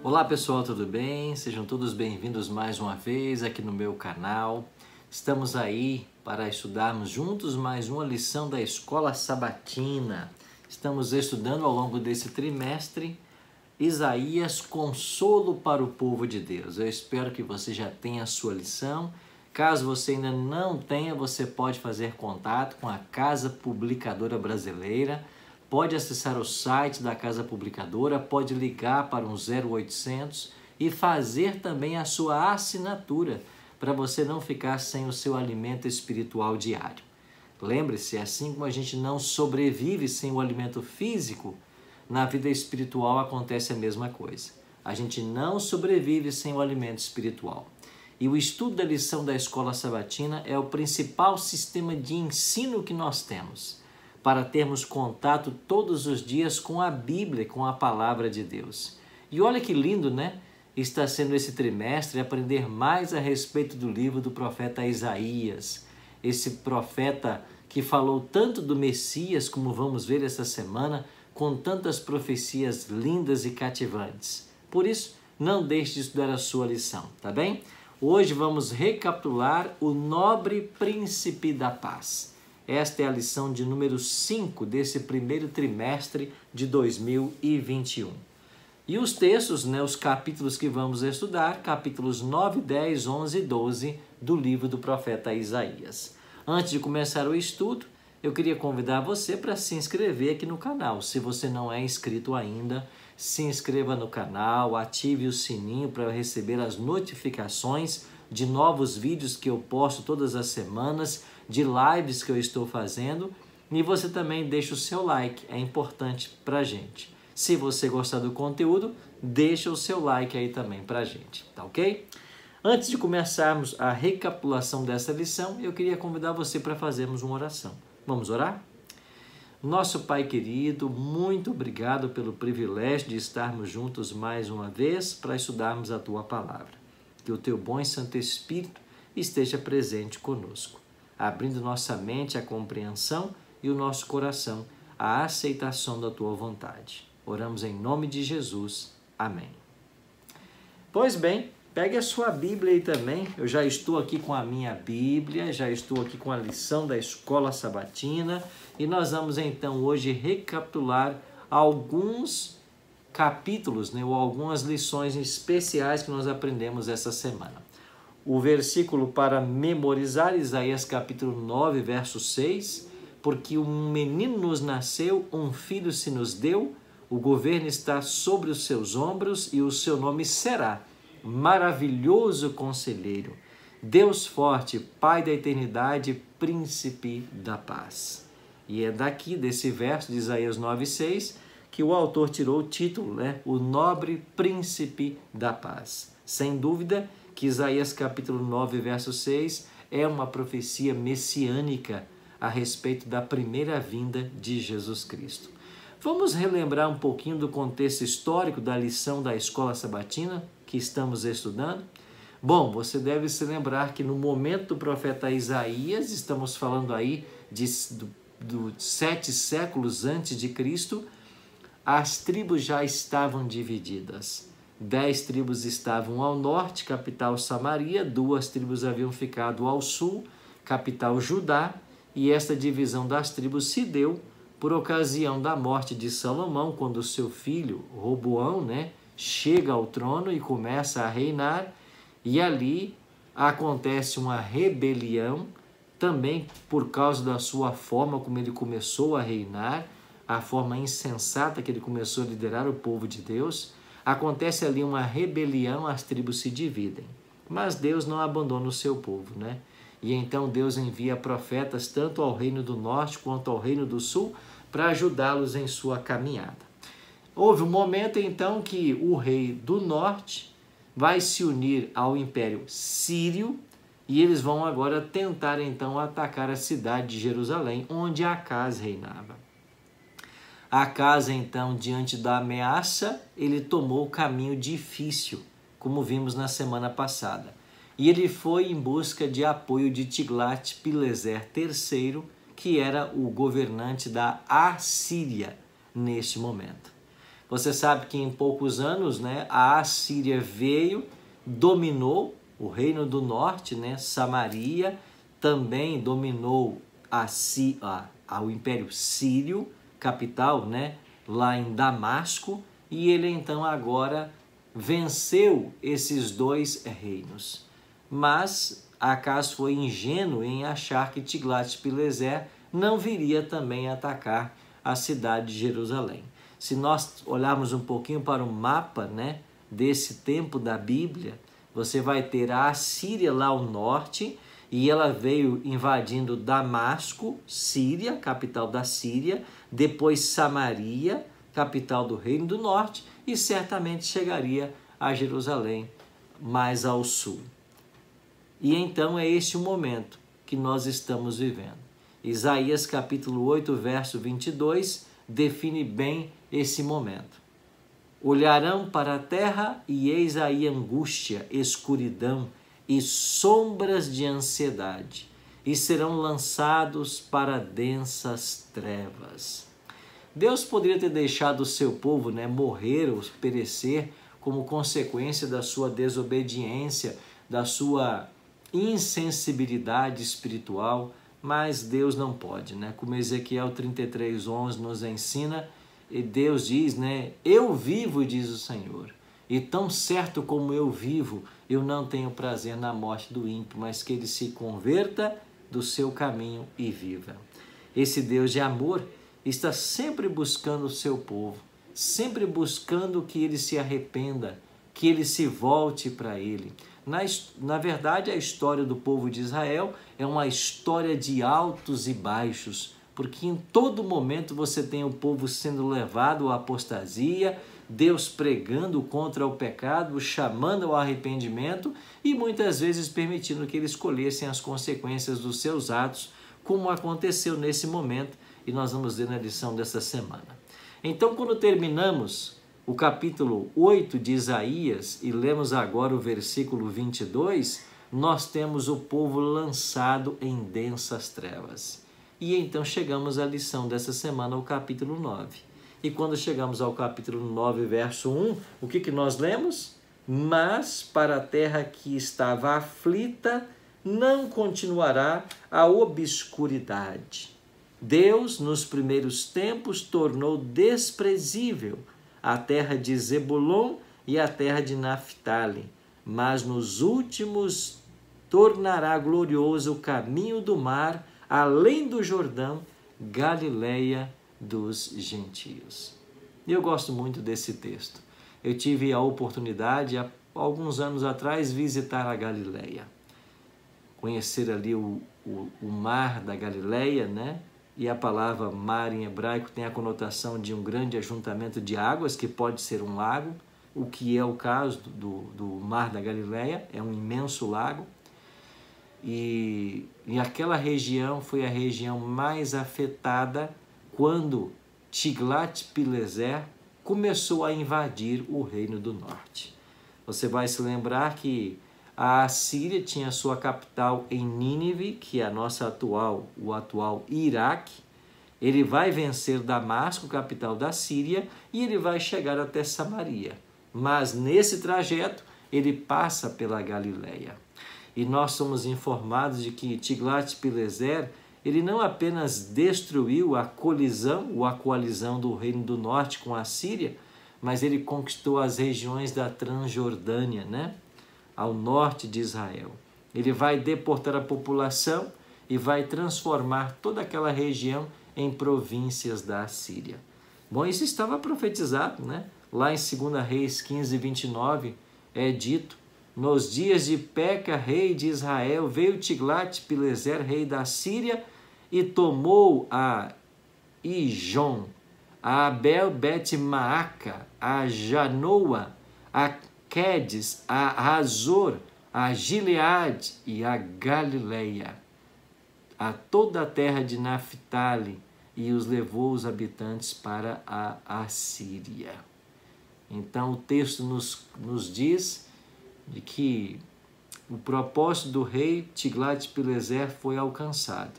Olá pessoal, tudo bem? Sejam todos bem-vindos mais uma vez aqui no meu canal. Estamos aí para estudarmos juntos mais uma lição da Escola Sabatina. Estamos estudando ao longo desse trimestre Isaías, consolo para o povo de Deus. Eu espero que você já tenha a sua lição. Caso você ainda não tenha, você pode fazer contato com a Casa Publicadora Brasileira. Pode acessar o site da Casa Publicadora, pode ligar para um 0800 e fazer também a sua assinatura para você não ficar sem o seu alimento espiritual diário. Lembre-se, assim como a gente não sobrevive sem o alimento físico, na vida espiritual acontece a mesma coisa. A gente não sobrevive sem o alimento espiritual. E o estudo da lição da Escola Sabatina é o principal sistema de ensino que nós temos, para termos contato todos os dias com a Bíblia, com a Palavra de Deus. E olha que lindo, né? Está sendo esse trimestre aprender mais a respeito do livro do profeta Isaías, esse profeta que falou tanto do Messias, como vamos ver essa semana, com tantas profecias lindas e cativantes. Por isso, não deixe de estudar a sua lição, tá bem? Hoje vamos recapitular o nobre príncipe da paz. Esta é a lição de número 5 desse primeiro trimestre de 2021. E os textos, né, os capítulos que vamos estudar, capítulos 9, 10, 11 e 12 do livro do profeta Isaías. Antes de começar o estudo, eu queria convidar você para se inscrever aqui no canal. Se você não é inscrito ainda, se inscreva no canal, ative o sininho para receber as notificações de novos vídeos que eu posto todas as semanas, de lives que eu estou fazendo, e você também deixa o seu like, é importante pra gente. Se você gostar do conteúdo, deixa o seu like aí também pra gente, tá ok? Antes de começarmos a recapitulação dessa lição, eu queria convidar você para fazermos uma oração. Vamos orar? Nosso Pai querido, muito obrigado pelo privilégio de estarmos juntos mais uma vez para estudarmos a Tua Palavra. Que o Teu bom e Santo Espírito esteja presente conosco, abrindo nossa mente à compreensão e o nosso coração à aceitação da Tua vontade. Oramos em nome de Jesus. Amém. Pois bem, pegue a sua Bíblia aí também. Eu já estou aqui com a minha Bíblia, já estou aqui com a lição da Escola Sabatina e nós vamos então hoje recapitular alguns capítulos, né, ou algumas lições especiais que nós aprendemos essa semana. O versículo para memorizar, Isaías capítulo 9, verso 6, porque um menino nos nasceu, um filho se nos deu, o governo está sobre os seus ombros e o seu nome será Maravilhoso Conselheiro, Deus Forte, Pai da Eternidade, Príncipe da Paz. E é daqui, desse verso de Isaías 9, 6, que o autor tirou o título, né? O Nobre Príncipe da Paz. Sem dúvida que Isaías capítulo 9, verso 6 é uma profecia messiânica a respeito da primeira vinda de Jesus Cristo. Vamos relembrar um pouquinho do contexto histórico da lição da Escola Sabatina que estamos estudando? Bom, você deve se lembrar que no momento do profeta Isaías, estamos falando aí de 7 séculos antes de Cristo, as tribos já estavam divididas. 10 tribos estavam ao norte, capital Samaria, 2 tribos haviam ficado ao sul, capital Judá, e esta divisão das tribos se deu por ocasião da morte de Salomão, quando seu filho, Roboão, né, chega ao trono e começa a reinar, e ali acontece uma rebelião, também por causa da sua forma como ele começou a reinar, a forma insensata que ele começou a liderar o povo de Deus. Acontece ali uma rebelião, as tribos se dividem. Mas Deus não abandona o seu povo, né? E então Deus envia profetas tanto ao reino do norte quanto ao reino do sul para ajudá-los em sua caminhada. Houve um momento então que o rei do norte vai se unir ao império sírio e eles vão agora tentar então atacar a cidade de Jerusalém, onde Acaz reinava. Acaz, então, diante da ameaça, ele tomou o caminho difícil, como vimos na semana passada. E ele foi em busca de apoio de Tiglate-Pileser III, que era o governante da Assíria neste momento. Você sabe que em poucos anos, né, a Assíria veio, dominou o reino do norte, né, Samaria, também dominou o Império Sírio, capital, né, lá em Damasco, e ele então agora venceu esses dois reinos. Mas Acaz foi ingênuo em achar que Tiglate-Pileser não viria também atacar a cidade de Jerusalém. Se nós olharmos um pouquinho para o mapa, né, desse tempo da Bíblia, você vai ter a Assíria lá ao norte, e ela veio invadindo Damasco, Síria, capital da Síria, depois Samaria, capital do Reino do Norte, e certamente chegaria a Jerusalém, mais ao sul. E então é este o momento que nós estamos vivendo. Isaías capítulo 8, verso 22, define bem esse momento. Olharão para a terra e eis aí angústia, escuridão e sombras de ansiedade, e serão lançados para densas trevas. Deus poderia ter deixado o seu povo, né, morrer ou perecer como consequência da sua desobediência, da sua insensibilidade espiritual, mas Deus não pode, né? Como Ezequiel 33:11 nos ensina, e Deus diz, né, eu vivo, diz o Senhor, e tão certo como eu vivo, eu não tenho prazer na morte do ímpio, mas que ele se converta do seu caminho e viva. Esse Deus de amor está sempre buscando o seu povo, sempre buscando que ele se arrependa, que ele se volte para ele. Na verdade, a história do povo de Israel é uma história de altos e baixos, porque em todo momento você tem o povo sendo levado à apostasia, Deus pregando contra o pecado, chamando ao arrependimento e muitas vezes permitindo que eles colhessem as consequências dos seus atos, como aconteceu nesse momento, e nós vamos ver na lição dessa semana. Então, quando terminamos o capítulo 8 de Isaías e lemos agora o versículo 22, nós temos o povo lançado em densas trevas. E então chegamos à lição dessa semana, o capítulo 9. E quando chegamos ao capítulo 9, verso 1, o que nós lemos? Mas para a terra que estava aflita não continuará a obscuridade. Deus, nos primeiros tempos, tornou desprezível a terra de Zebulon e a terra de Naphtali, mas nos últimos tornará glorioso o caminho do mar, além do Jordão, Galileia dos gentios. E eu gosto muito desse texto. Eu tive a oportunidade, há alguns anos atrás, visitar a Galileia, conhecer ali o mar da Galileia, né? E a palavra mar em hebraico tem a conotação de um grande ajuntamento de águas, que pode ser um lago, o que é o caso do mar da Galileia, é um imenso lago. E aquela região foi a região mais afetada quando Tiglate-Pileser começou a invadir o Reino do Norte. Você vai se lembrar que a Assíria tinha sua capital em Nínive, que é o atual Iraque. Ele vai vencer Damasco, capital da Síria, e ele vai chegar até Samaria. Mas nesse trajeto, ele passa pela Galileia. E nós somos informados de que Tiglate-Pileser, ele não apenas destruiu a coalizão do Reino do Norte com a Síria, mas ele conquistou as regiões da Transjordânia, né, ao norte de Israel. Ele vai deportar a população e vai transformar toda aquela região em províncias da Síria. Bom, isso estava profetizado, né? Lá em 2 Reis 15, 29, é dito: nos dias de Peca, rei de Israel, veio Tiglate-Pileser, rei da Síria, e tomou a Ijon, a Abel-Bet-Maaca, a Janoa, a Quedes, a Hazor, a Gileade e a Galileia, a toda a terra de Naphtali, e os levou os habitantes para a Assíria. Então o texto nos diz de que o propósito do rei Tiglate-Pileser foi alcançado.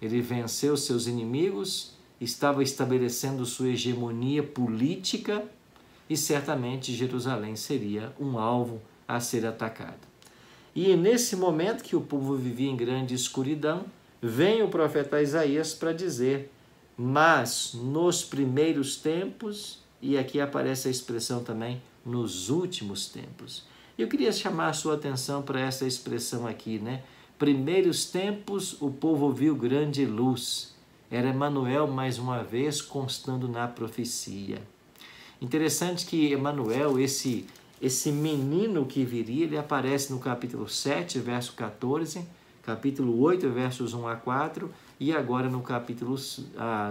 Ele venceu seus inimigos, estava estabelecendo sua hegemonia política e certamente Jerusalém seria um alvo a ser atacado. E nesse momento que o povo vivia em grande escuridão, vem o profeta Isaías para dizer: mas nos primeiros tempos, e aqui aparece a expressão também, nos últimos tempos. Eu queria chamar a sua atenção para essa expressão aqui, né? Primeiros tempos, o povo viu grande luz. Era Emanuel, mais uma vez, constando na profecia. Interessante que Emanuel, esse menino que viria, ele aparece no capítulo 7, verso 14, capítulo 8, versos 1 a 4, e agora no capítulo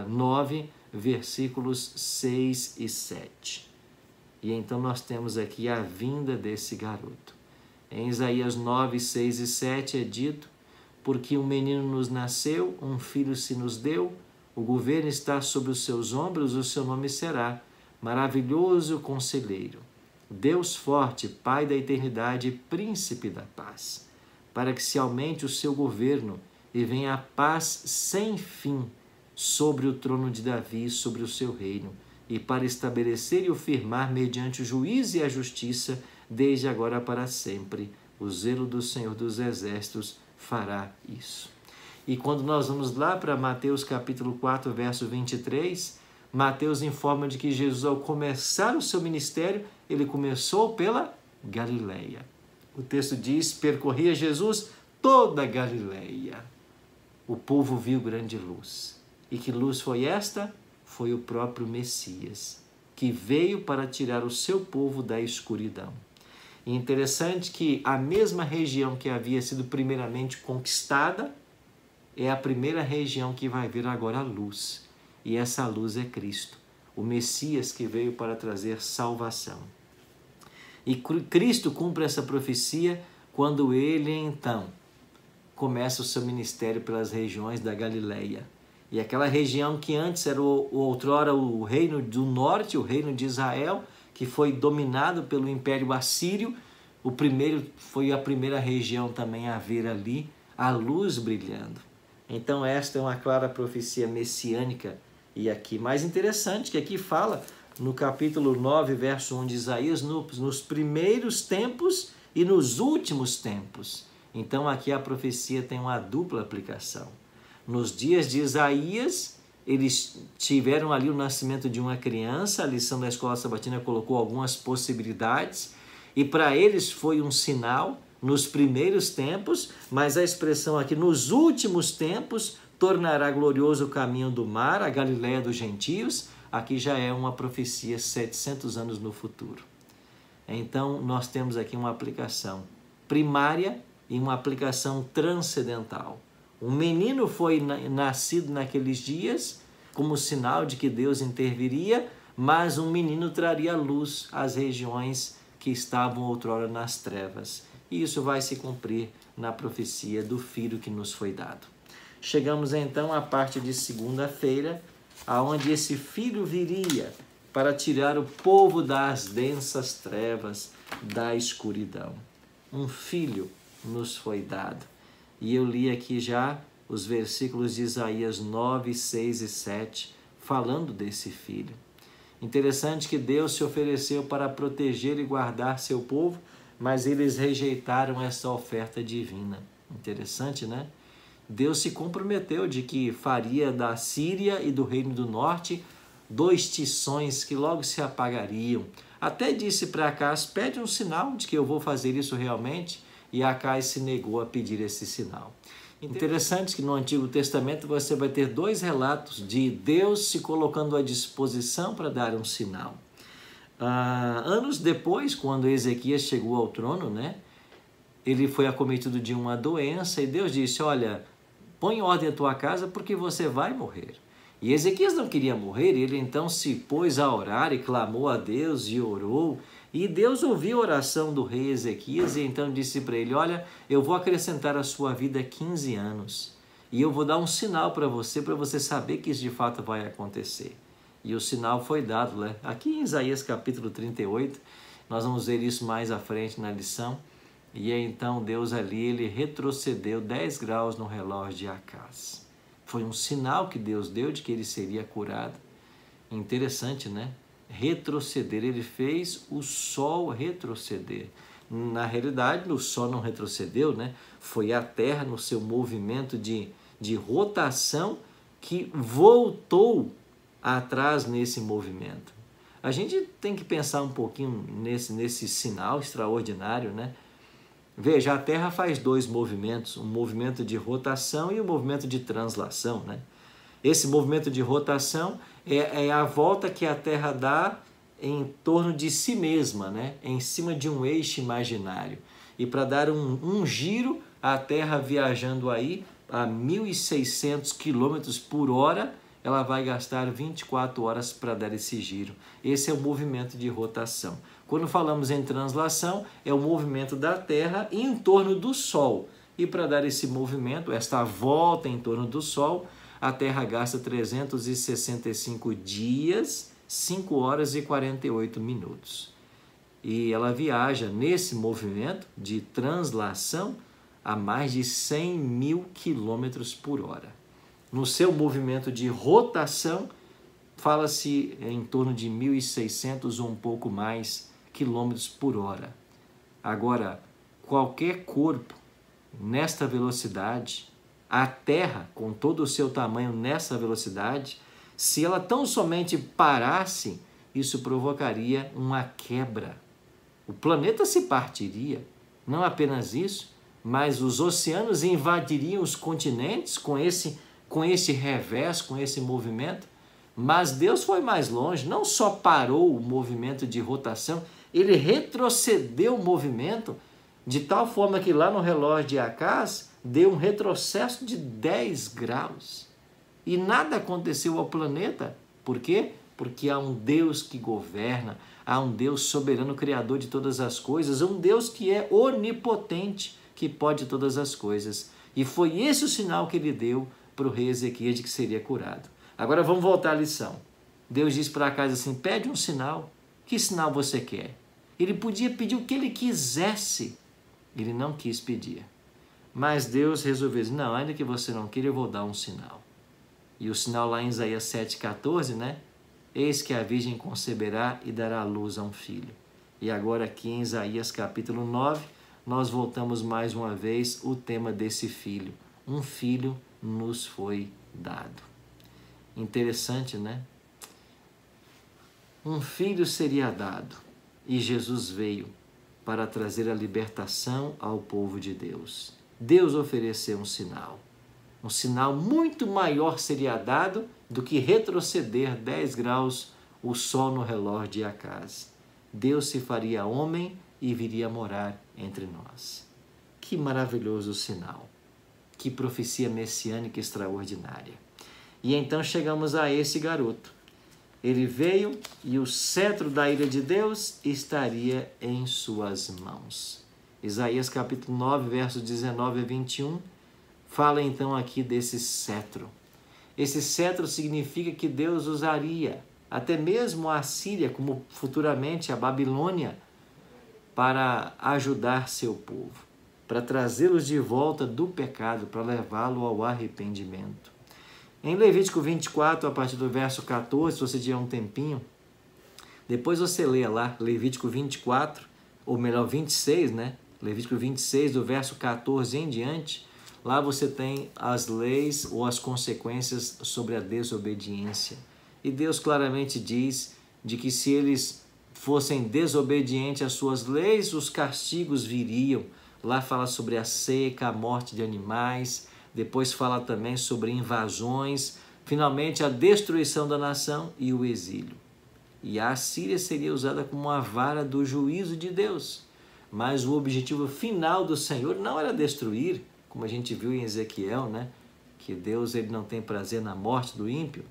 9, versículos 6 e 7. E então nós temos aqui a vinda desse garoto. Em Isaías 9, 6 e 7 é dito: porque um menino nos nasceu, um filho se nos deu, o governo está sobre os seus ombros, o seu nome será Maravilhoso Conselheiro, Deus Forte, Pai da Eternidade, Príncipe da Paz, para que se aumente o seu governo e venha a paz sem fim sobre o trono de Davi, sobre o seu reino, e para estabelecer e o firmar mediante o juízo e a justiça, desde agora para sempre. O zelo do Senhor dos Exércitos fará isso. E quando nós vamos lá para Mateus capítulo 4, verso 23, Mateus informa de que Jesus, ao começar o seu ministério, ele começou pela Galileia. O texto diz: percorria Jesus toda a Galileia. O povo viu grande luz. E que luz foi esta? Foi o próprio Messias, que veio para tirar o seu povo da escuridão. E interessante que a mesma região que havia sido primeiramente conquistada é a primeira região que vai vir agora a luz. E essa luz é Cristo, o Messias que veio para trazer salvação. E Cristo cumpre essa profecia quando ele, então, começa o seu ministério pelas regiões da Galileia. E aquela região que antes era outrora o reino do norte, o reino de Israel, que foi dominado pelo Império Assírio, foi a primeira região também a ver ali a luz brilhando. Então esta é uma clara profecia messiânica. E aqui, mais interessante, que aqui fala, no capítulo 9, verso 1 de Isaías, nos primeiros tempos e nos últimos tempos. Então aqui a profecia tem uma dupla aplicação. Nos dias de Isaías, eles tiveram ali o nascimento de uma criança, a lição da Escola Sabatina colocou algumas possibilidades, e para eles foi um sinal nos primeiros tempos, mas a expressão aqui, nos últimos tempos, tornará glorioso o caminho do mar, a Galileia dos gentios. Aqui já é uma profecia 700 anos no futuro. Então, nós temos aqui uma aplicação primária e uma aplicação transcendental. Um menino foi nascido naqueles dias como sinal de que Deus interviria, mas um menino traria luz às regiões que estavam outrora nas trevas. E isso vai se cumprir na profecia do filho que nos foi dado. Chegamos então à parte de segunda-feira, aonde esse filho viria para tirar o povo das densas trevas, da escuridão. Um filho nos foi dado. E eu li aqui já os versículos de Isaías 9, 6 e 7, falando desse filho. Interessante que Deus se ofereceu para proteger e guardar seu povo, mas eles rejeitaram essa oferta divina. Interessante, né? Deus se comprometeu de que faria da Síria e do Reino do Norte dois tições que logo se apagariam. Até disse para Acás: pede um sinal de que eu vou fazer isso realmente. E Acás se negou a pedir esse sinal. Interessante que no Antigo Testamento você vai ter dois relatos de Deus se colocando à disposição para dar um sinal. Anos depois, quando Ezequias chegou ao trono, né? Ele foi acometido de uma doença e Deus disse: olha, põe em ordem a tua casa porque você vai morrer. E Ezequias não queria morrer, ele então se pôs a orar e clamou a Deus e orou. E Deus ouviu a oração do rei Ezequias e então disse para ele: olha, eu vou acrescentar à sua vida 15 anos e eu vou dar um sinal para você saber que isso de fato vai acontecer. E o sinal foi dado, né? Aqui em Isaías capítulo 38, nós vamos ver isso mais à frente na lição. E então Deus ali, ele retrocedeu 10 graus no relógio de Acás. Foi um sinal que Deus deu de que ele seria curado. Interessante, né? retroceder, ele fez o sol retroceder. Na realidade, o sol não retrocedeu, né? Foi a Terra no seu movimento de rotação que voltou atrás nesse movimento. A gente tem que pensar um pouquinho nesse sinal extraordinário, né? Veja, a Terra faz dois movimentos, um movimento de rotação e um movimento de translação, né? Esse movimento de rotação é a volta que a Terra dá em torno de si mesma, né? Em cima de um eixo imaginário. E para dar um giro, a Terra viajando aí a 1.600 km por hora, ela vai gastar 24 horas para dar esse giro. Esse é o movimento de rotação. Quando falamos em translação, é o movimento da Terra em torno do Sol. E para dar esse movimento, esta volta em torno do Sol, a Terra gasta 365 dias, 5 horas e 48 minutos. E ela viaja nesse movimento de translação a mais de 100 mil quilômetros por hora. No seu movimento de rotação, fala-se em torno de 1.600 ou um pouco mais quilômetros por hora. Agora, qualquer corpo nesta velocidade, a Terra, com todo o seu tamanho nessa velocidade, se ela tão somente parasse, isso provocaria uma quebra. O planeta se partiria. Não apenas isso, mas os oceanos invadiriam os continentes com esse revés, com esse movimento. Mas Deus foi mais longe, não só parou o movimento de rotação, ele retrocedeu o movimento de tal forma que lá no relógio de Acás deu um retrocesso de 10 graus. E nada aconteceu ao planeta. Por quê? Porque há um Deus que governa, há um Deus soberano, criador de todas as coisas, um Deus que é onipotente, que pode todas as coisas. E foi esse o sinal que ele deu para o rei Ezequias de que seria curado. Agora vamos voltar à lição. Deus diz para Acás assim, pede um sinal. Que sinal você quer? Ele podia pedir o que ele quisesse. Ele não quis pedir. Mas Deus resolveu dizer, não, ainda que você não queira, eu vou dar um sinal. E o sinal lá em Isaías 7,14, né? Eis que a virgem conceberá e dará à luz a um filho. E agora aqui em Isaías capítulo 9, nós voltamos mais uma vez o tema desse filho. Um filho nos foi dado. Interessante, né? Um filho seria dado e Jesus veio para trazer a libertação ao povo de Deus. Deus ofereceu um sinal. Um sinal muito maior seria dado do que retroceder 10 graus o sol no relógio de Acás. Deus se faria homem e viria morar entre nós. Que maravilhoso sinal! Que profecia messiânica extraordinária! E então chegamos a esse garoto. Ele veio e o cetro da ira de Deus estaria em suas mãos. Isaías capítulo 9, versos 19 a 21, fala então aqui desse cetro. Esse cetro significa que Deus usaria até mesmo a Assíria, como futuramente a Babilônia, para ajudar seu povo, para trazê-los de volta do pecado, para levá-lo ao arrependimento. Em Levítico 24, a partir do verso 14, se você tiver um tempinho, depois você lê lá, Levítico 24, ou melhor, 26, né? Levítico 26, do verso 14 em diante, lá você tem as leis ou as consequências sobre a desobediência. E Deus claramente diz de que se eles fossem desobedientes às suas leis, os castigos viriam. Lá fala sobre a seca, a morte de animais, depois fala também sobre invasões, finalmente a destruição da nação e o exílio. E a Assíria seria usada como uma vara do juízo de Deus. Mas o objetivo final do Senhor não era destruir, como a gente viu em Ezequiel, né? Que Deus ele não tem prazer na morte do ímpio.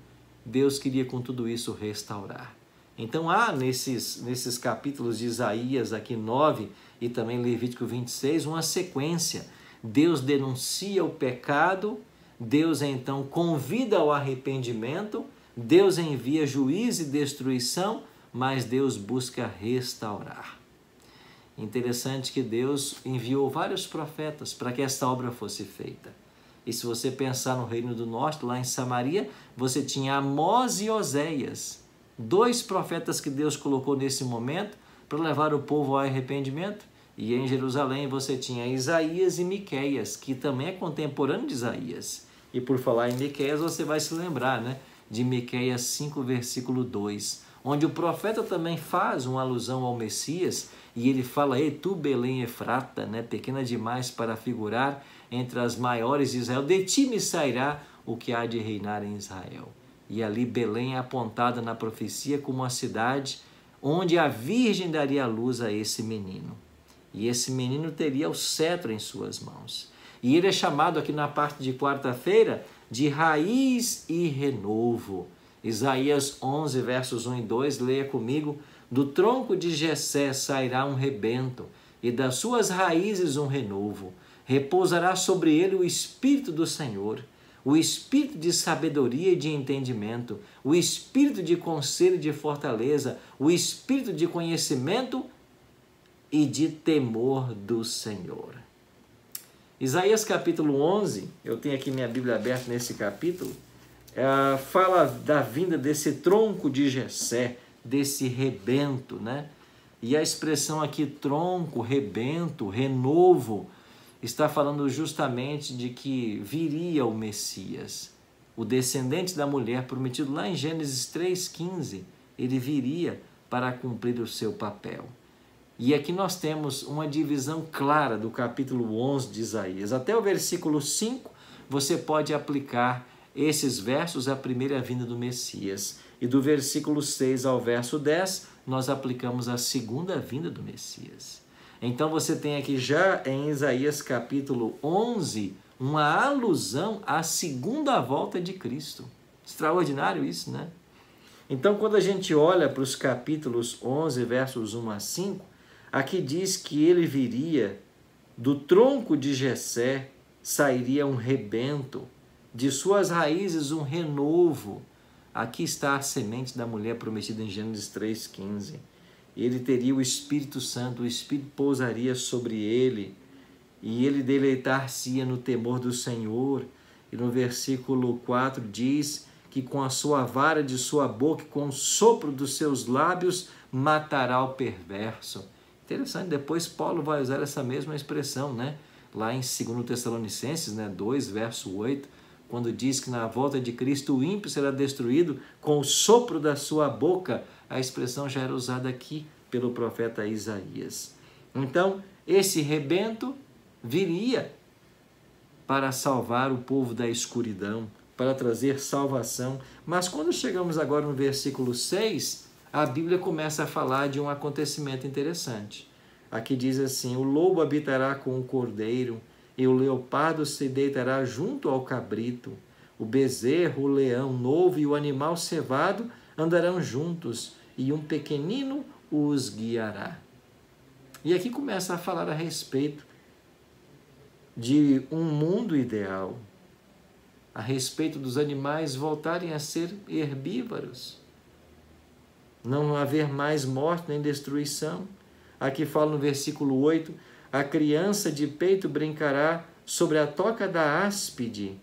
Deus queria com tudo isso restaurar. Então há nesses capítulos de Isaías aqui 9 e também Levítico 26 uma sequência. Deus denuncia o pecado, Deus então convida ao arrependimento, Deus envia juízo e destruição, mas Deus busca restaurar. Interessante que Deus enviou vários profetas para que esta obra fosse feita. E se você pensar no Reino do Norte, lá em Samaria, você tinha Amós e Oseias. Dois profetas que Deus colocou nesse momento para levar o povo ao arrependimento. E em Jerusalém você tinha Isaías e Miqueias, que também é contemporâneo de Isaías. E por falar em Miqueias, você vai se lembrar, né, de Miqueias 5, versículo 2, onde o profeta também faz uma alusão ao Messias, e ele fala: "Ei, tu, Belém Efrata, né, pequena demais para figurar entre as maiores de Israel, de ti me sairá o que há de reinar em Israel." E ali Belém é apontada na profecia como a cidade onde a Virgem daria à luz a esse menino. E esse menino teria o cetro em suas mãos. E ele é chamado aqui na parte de quarta-feira de raiz e renovo. Isaías 11, versos 1 e 2, leia comigo: "Do tronco de Jessé sairá um rebento, e das suas raízes um renovo. Repousará sobre ele o Espírito do Senhor, o Espírito de sabedoria e de entendimento, o Espírito de conselho e de fortaleza, o Espírito de conhecimento e de temor do Senhor." Isaías capítulo 11, eu tenho aqui minha Bíblia aberta nesse capítulo, fala da vinda desse tronco de Jessé, desse rebento, né? E a expressão aqui, tronco, rebento, renovo, está falando justamente de que viria o Messias, o descendente da mulher prometido lá em Gênesis 3,15, ele viria para cumprir o seu papel. E aqui nós temos uma divisão clara do capítulo 11 de Isaías. Até o versículo 5, você pode aplicar esses versos à primeira vinda do Messias. E do versículo 6 ao verso 10, nós aplicamos a segunda vinda do Messias. Então você tem aqui já em Isaías capítulo 11, uma alusão à segunda volta de Cristo. Extraordinário isso, né? Então quando a gente olha para os capítulos 11, versos 1 a 5, aqui diz que ele viria, do tronco de Jessé sairia um rebento, de suas raízes um renovo. Aqui está a semente da mulher prometida em Gênesis 3,15. Ele teria o Espírito Santo, o Espírito pousaria sobre ele, e ele deleitar-se-ia no temor do Senhor. E no versículo 4 diz que com a sua vara de sua boca, com o sopro dos seus lábios, matará o perverso. Interessante, depois Paulo vai usar essa mesma expressão, né? Lá em 2 Tessalonicenses, né, 2, verso 8, quando diz que na volta de Cristo o ímpio será destruído com o sopro da sua boca. A expressão já era usada aqui pelo profeta Isaías. Então, esse rebento viria para salvar o povo da escuridão, para trazer salvação. Mas quando chegamos agora no versículo 6, a Bíblia começa a falar de um acontecimento interessante. Aqui diz assim: "O lobo habitará com o cordeiro, e o leopardo se deitará junto ao cabrito. O bezerro, o leão novo e o animal cevado andarão juntos, e um pequenino os guiará." E aqui começa a falar a respeito de um mundo ideal, a respeito dos animais voltarem a ser herbívoros, não haver mais morte nem destruição. Aqui fala no versículo 8: "A criança de peito brincará sobre a toca da áspide,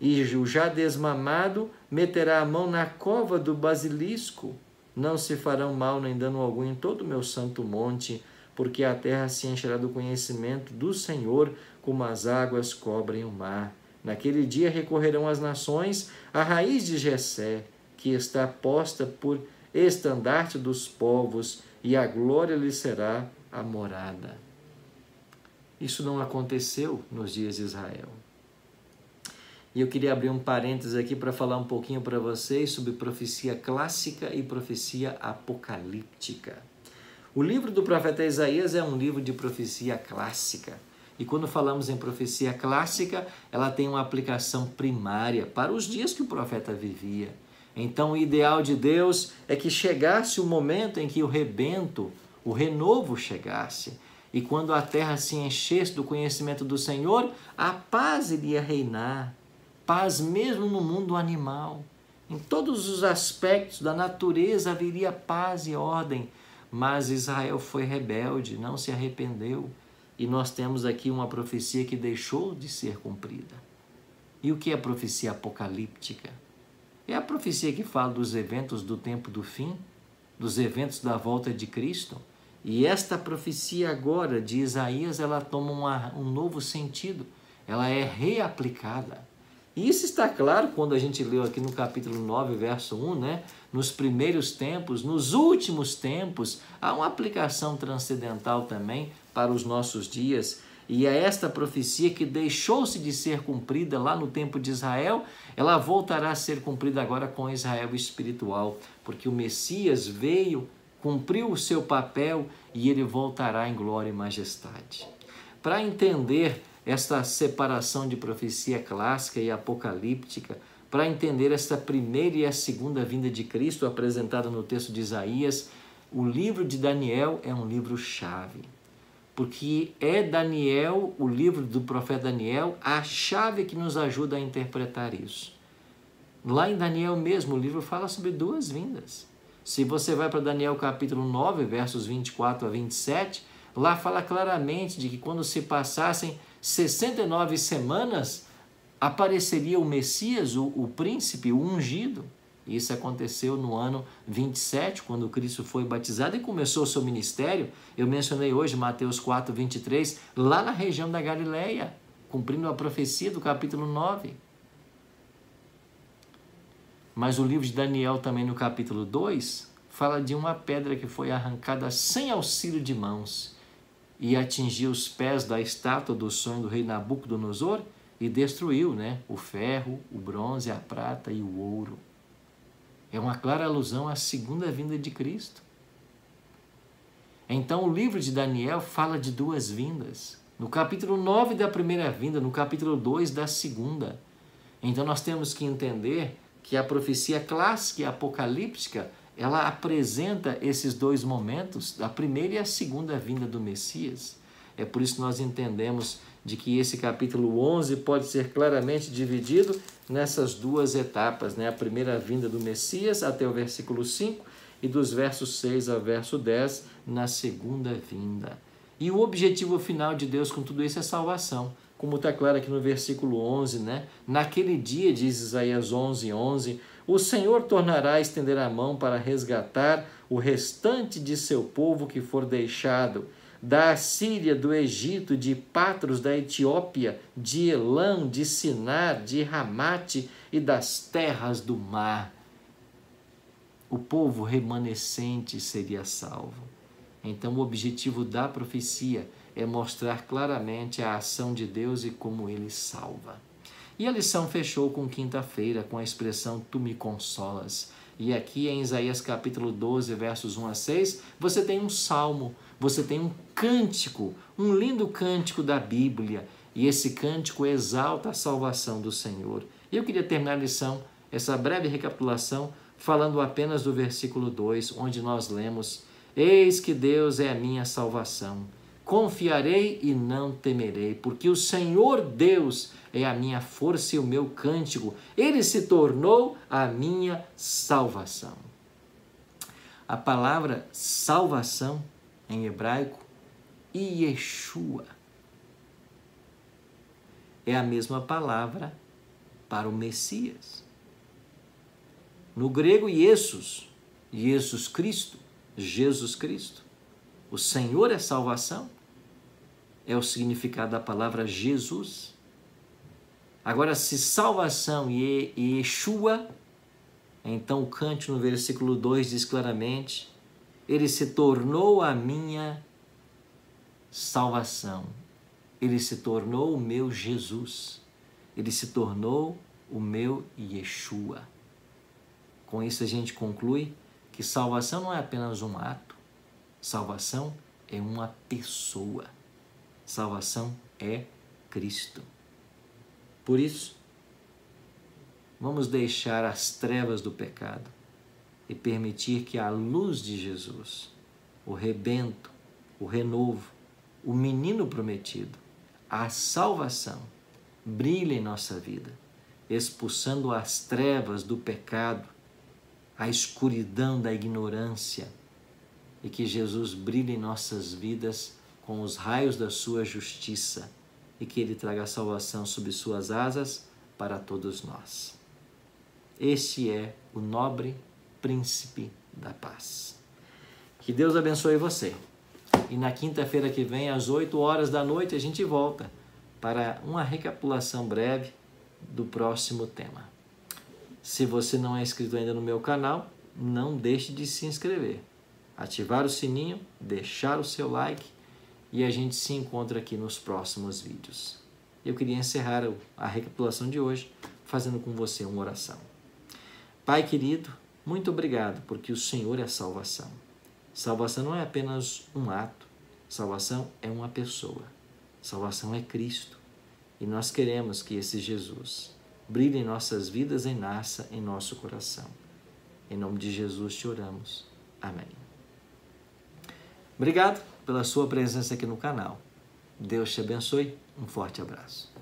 e o já desmamado meterá a mão na cova do basilisco. Não se farão mal nem dano algum em todo o meu santo monte, porque a terra se encherá do conhecimento do Senhor, como as águas cobrem o mar. Naquele dia recorrerão as nações à raiz de Jessé, que está posta por estandarte dos povos, e a glória lhe será a morada." Isso não aconteceu nos dias de Israel. E eu queria abrir um parênteses aqui para falar um pouquinho para vocês sobre profecia clássica e profecia apocalíptica. O livro do profeta Isaías é um livro de profecia clássica. E quando falamos em profecia clássica, ela tem uma aplicação primária para os dias que o profeta vivia. Então o ideal de Deus é que chegasse o momento em que o rebento, o renovo chegasse. E quando a terra se enchesse do conhecimento do Senhor, a paz iria reinar. Paz mesmo no mundo animal. Em todos os aspectos da natureza haveria paz e ordem. Mas Israel foi rebelde, não se arrependeu. E nós temos aqui uma profecia que deixou de ser cumprida. E o que é profecia apocalíptica? É a profecia que fala dos eventos do tempo do fim, dos eventos da volta de Cristo. E esta profecia agora de Isaías, ela toma um novo sentido. Ela é reaplicada. E isso está claro quando a gente leu aqui no capítulo 9, verso 1, né? Nos primeiros tempos, nos últimos tempos, há uma aplicação transcendental também para os nossos dias. E é esta profecia que deixou-se de ser cumprida lá no tempo de Israel, ela voltará a ser cumprida agora com Israel espiritual, porque o Messias veio, cumpriu o seu papel e ele voltará em glória e majestade. Para entender esta separação de profecia clássica e apocalíptica, para entender esta primeira e a segunda vinda de Cristo apresentada no texto de Isaías, o livro de Daniel é um livro-chave. Porque é Daniel, o livro do profeta Daniel, a chave que nos ajuda a interpretar isso. Lá em Daniel mesmo, o livro fala sobre duas vindas. Se você vai para Daniel capítulo 9, versos 24 a 27, lá fala claramente de que quando se passassem 69 semanas, apareceria o Messias, o príncipe, o ungido. Isso aconteceu no ano 27, quando Cristo foi batizado e começou o seu ministério. Eu mencionei hoje Mateus 4, 23, lá na região da Galileia, cumprindo a profecia do capítulo 9. Mas o livro de Daniel também no capítulo 2 fala de uma pedra que foi arrancada sem auxílio de mãos e atingiu os pés da estátua do sonho do rei Nabucodonosor e destruiu, né, o ferro, o bronze, a prata e o ouro. É uma clara alusão à segunda vinda de Cristo. Então, o livro de Daniel fala de duas vindas. No capítulo 9 da primeira vinda, no capítulo 2 da segunda. Então, nós temos que entender que a profecia clássica e apocalíptica, ela apresenta esses dois momentos, a primeira e a segunda vinda do Messias. É por isso que nós entendemos de que esse capítulo 11 pode ser claramente dividido nessas duas etapas, né? A primeira vinda do Messias até o versículo 5 e dos versos 6 ao verso 10 na segunda vinda. E o objetivo final de Deus com tudo isso é salvação, como está claro aqui no versículo 11, né? Naquele dia, diz Isaías 11:11, o Senhor tornará a estender a mão para resgatar o restante de seu povo que for deixado, da Assíria, do Egito, de Patros, da Etiópia, de Elã, de Sinar, de Ramate e das terras do mar. O povo remanescente seria salvo. Então, o objetivo da profecia é mostrar claramente a ação de Deus e como ele salva. E a lição fechou com quinta-feira, com a expressão "Tu me consolas". E aqui em Isaías capítulo 12, versos 1 a 6, você tem um salmo, você tem um cântico, um lindo cântico da Bíblia. E esse cântico exalta a salvação do Senhor. E eu queria terminar a lição, essa breve recapitulação, falando apenas do versículo 2, onde nós lemos: "Eis que Deus é a minha salvação. Confiarei e não temerei, porque o Senhor Deus é a minha força e o meu cântico. Ele se tornou a minha salvação." A palavra salvação em hebraico, Yeshua, é a mesma palavra para o Messias. No grego, Jesus Cristo. O Senhor é salvação, é o significado da palavra Jesus. Agora, se salvação e Yeshua, então o cântico no versículo 2 diz claramente: ele se tornou a minha salvação, ele se tornou o meu Jesus, ele se tornou o meu Yeshua. Com isso a gente conclui que salvação não é apenas um ato, salvação é uma pessoa, salvação é Cristo. Por isso, vamos deixar as trevas do pecado e permitir que a luz de Jesus, o rebento, o renovo, o menino prometido, a salvação, brilhe em nossa vida, expulsando as trevas do pecado, a escuridão da ignorância, e que Jesus brilhe em nossas vidas com os raios da sua justiça, e que ele traga a salvação sob suas asas para todos nós. Este é o nobre príncipe da paz. Que Deus abençoe você. E na quinta-feira que vem, às 20h, a gente volta para uma recapitulação breve do próximo tema. Se você não é inscrito ainda no meu canal, não deixe de se inscrever. Ativar o sininho, deixar o seu like e a gente se encontra aqui nos próximos vídeos. Eu queria encerrar a recapitulação de hoje fazendo com você uma oração. Pai querido, muito obrigado, porque o Senhor é a salvação. Salvação não é apenas um ato, salvação é uma pessoa. Salvação é Cristo. E nós queremos que esse Jesus brilhe em nossas vidas e nasça em nosso coração. Em nome de Jesus te oramos. Amém. Obrigado pela sua presença aqui no canal. Deus te abençoe. Um forte abraço.